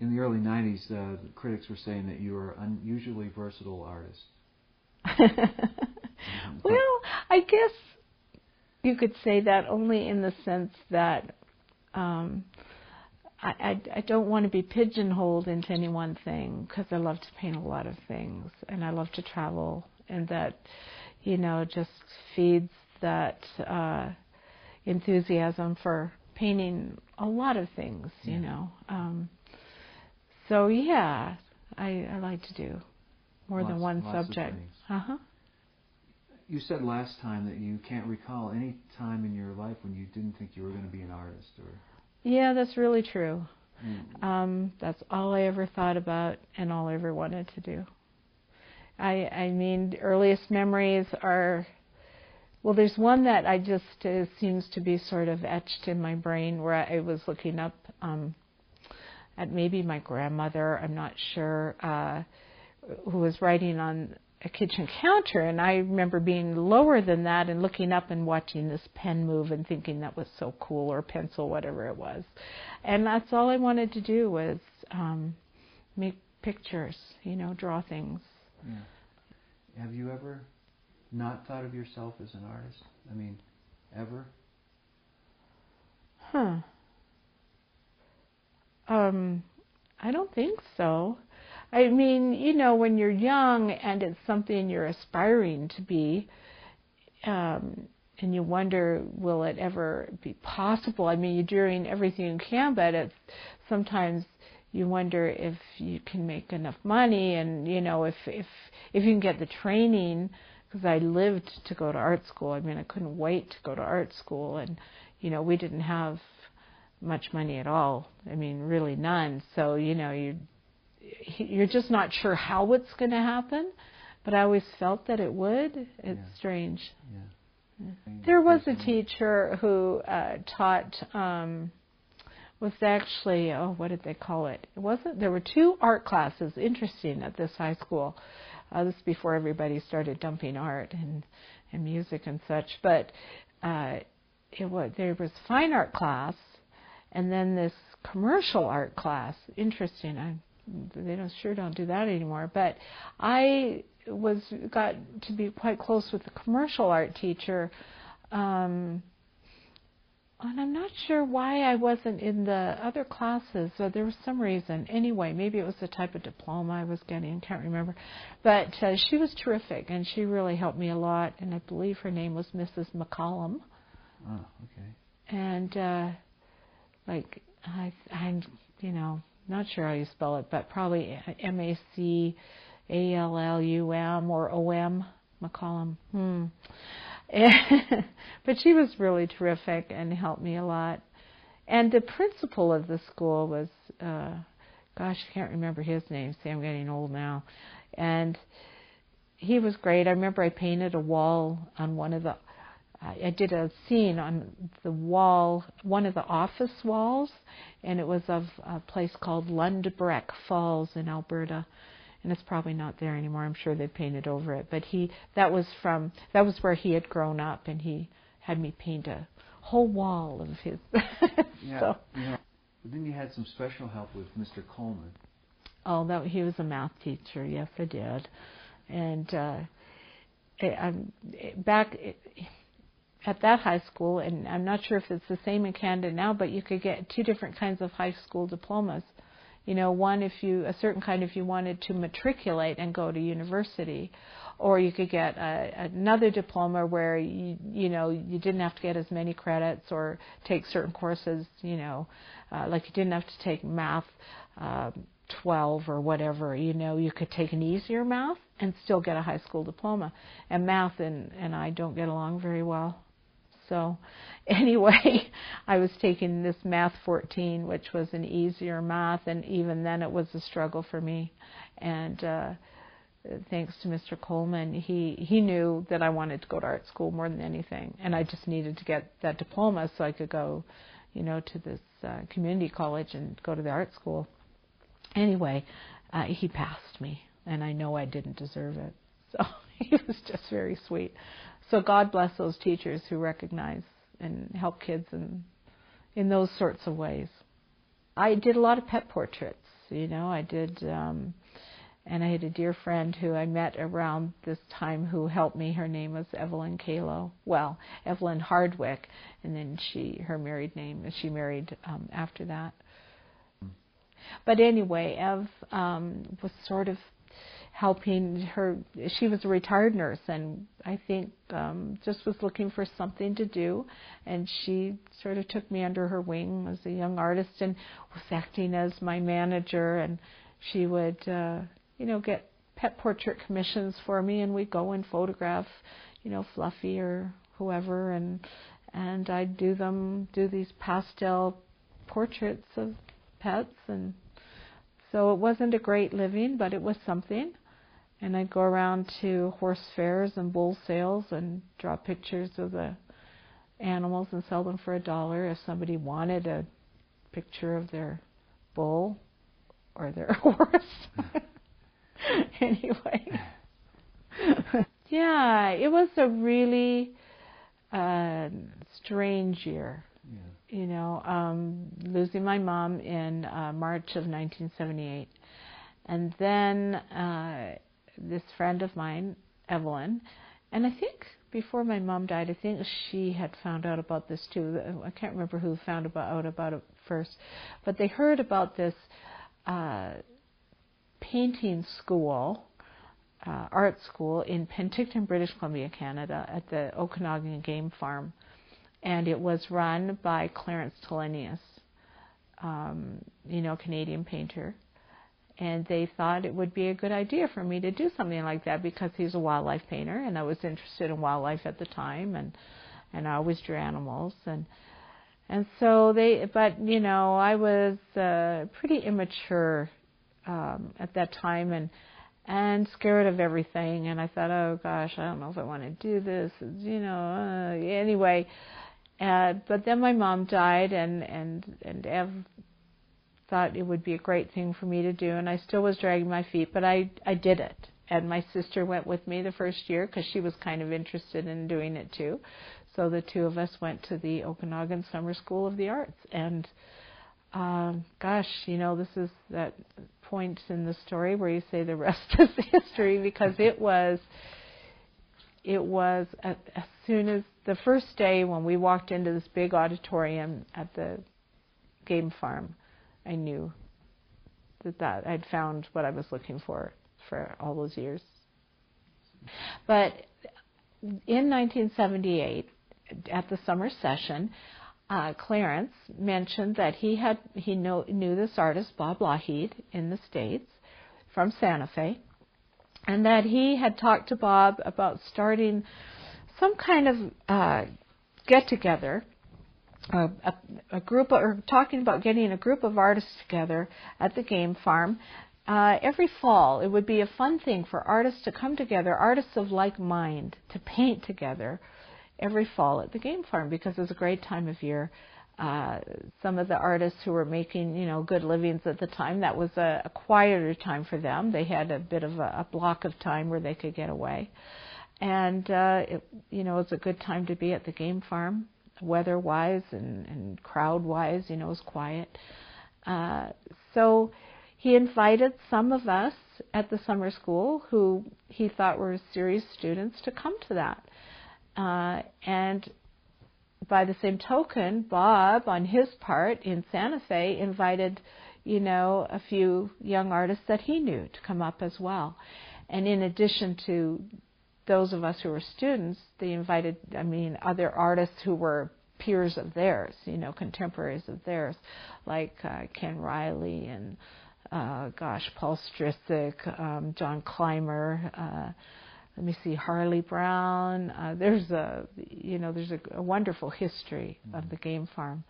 in the early 90s, the critics were saying that you were an unusually versatile artist. Well, I guess you could say that only in the sense that I don't want to be pigeonholed into any one thing, because I love to paint a lot of things, and I love to travel, and that, you know, just feeds that enthusiasm for painting a lot of things, you know. So, yeah, I like to do more than one subject. You said last time that you can't recall any time in your life when you didn't think you were going to be an artist. Yeah, that's really true. That's all I ever thought about and all I ever wanted to do. I mean, the earliest memories are, well, there's one that I just seems to be sort of etched in my brain, where I was looking up at maybe my grandmother, I'm not sure, who was writing on a kitchen counter, and I remember being lower than that and looking up and watching this pen move and thinking that was so cool, or pencil, whatever it was. And that's all I wanted to do was make pictures, you know, draw things. Yeah. Have you ever not thought of yourself as an artist? I mean, ever? I don't think so. I mean, you know, when you're young and it's something you're aspiring to be, and you wonder, will it ever be possible? I mean, you're doing everything you can, but it's sometimes you wonder if you can make enough money, and, you know, if you can get the training, because I lived to go to art school. I mean, I couldn't wait to go to art school, and, you know, we didn't have much money at all. I mean, really none. So, you know, you're just not sure how it's going to happen, but I always felt that it would. It's strange. There was a teacher who taught, was actually, what did they call it? It wasn't, there were two art classes, interesting, at this high school. This is before everybody started dumping art and music and such, but there was fine art class and then this commercial art class. Interesting, they sure don't do that anymore, but I got to be quite close with the commercial art teacher, and I'm not sure why I wasn't in the other classes. So there was some reason. Anyway, maybe it was the type of diploma I was getting. I can't remember. But she was terrific, and she really helped me a lot. And I believe her name was Mrs. McCallum. Oh, okay. And, I'm, you know, not sure how you spell it, but probably McCallum or OM, McCallum. But she was really terrific and helped me a lot. And the principal of the school was, gosh, I can't remember his name. See, I'm getting old now. And he was great. I remember I painted a wall on one of the, I did a scene on the wall, one of the office walls, and it was of a place called Lundbreck Falls in Alberta. And it's probably not there anymore. I'm sure they painted over it. But that was where he had grown up, and he had me paint a whole wall of his. But then you had some special help with Mr. Coleman. Oh, he was a math teacher. Yes, I did. And back at that high school, and I'm not sure if it's the same in Canada now, but you could get two different kinds of high school diplomas. You know, one if you wanted to matriculate and go to university, or you could get another diploma where you didn't have to get as many credits or take certain courses. You know, like you didn't have to take math 12 or whatever. You know, you could take an easier math and still get a high school diploma. And math and I don't get along very well. So anyway, I was taking this Math 14, which was an easier math, and even then it was a struggle for me. And thanks to Mr. Coleman, he knew that I wanted to go to art school more than anything, and I just needed to get that diploma so I could go, you know, to this community college and go to the art school. Anyway, he passed me, and I know I didn't deserve it. So he was just very sweet. So God bless those teachers who recognize and help kids in those sorts of ways. I did a lot of pet portraits, You know, I did, and I had a dear friend who I met around this time who helped me. Her name was Evelyn Calo. Well, Evelyn Hardwick, and then her married name, she married after that. But anyway, Ev was sort of helping her. She was a retired nurse, and I think just was looking for something to do. And she sort of took me under her wing as a young artist and was acting as my manager. And she would, you know, get pet portrait commissions for me, and we'd go and photograph, you know, Fluffy or whoever, and I'd do these pastel portraits of pets, and so it wasn't a great living, but it was something. And I'd go around to horse fairs and bull sales and draw pictures of the animals and sell them for $1 if somebody wanted a picture of their bull or their horse. Anyway, yeah, it was a really strange year. Yeah. You know, losing my mom in March of 1978. And then this friend of mine, Evelyn, and I think before my mom died, I think she had found out about this too. I can't remember who found out about it first. But they heard about this painting school, art school in Penticton, British Columbia, Canada, at the Okanagan Game Farm. And it was run by Clarence Tillenius, you know, Canadian painter. And they thought it would be a good idea for me to do something like that because he's a wildlife painter, and I was interested in wildlife at the time, and I always drew animals. And so they, but, you know, I was pretty immature at that time, and scared of everything. And I thought, oh, gosh, I don't know if I want to do this, you know, anyway. But then my mom died, and Ev thought it would be a great thing for me to do, and I still was dragging my feet, but I did it. And my sister went with me the first year because she was kind of interested in doing it too. So the two of us went to the Okanagan Summer School of the Arts. And, gosh, you know, this is that point in the story where you say the rest is history, because it was as soon as the first day when we walked into this big auditorium at the game farm, I knew that I'd found what I was looking for all those years. But in 1978, at the summer session, Clarence mentioned that he knew this artist, Bob Lougheed, in the States from Santa Fe, and that he had talked to Bob about starting some kind of get-together, a group, or talking about getting a group of artists together at the game farm every fall. It would be a fun thing for artists to come together, artists of like mind, to paint together every fall at the game farm, because it was a great time of year. Some of the artists who were making, you know, good livings at the time, that was a quieter time for them. They had a bit of a block of time where they could get away. And, you know, it was a good time to be at the game farm, weather-wise and crowd-wise, you know, it was quiet. So he invited some of us at the summer school who he thought were serious students to come to that. And by the same token, Bob, on his part in Santa Fe, invited, you know, a few young artists that he knew to come up as well. And in addition to those of us who were students, they invited, I mean, other artists who were peers of theirs, you know, contemporaries of theirs, like Ken Riley and, Paul Strissick, John Clymer, let me see, Harley Brown. There's a wonderful history of the game farm.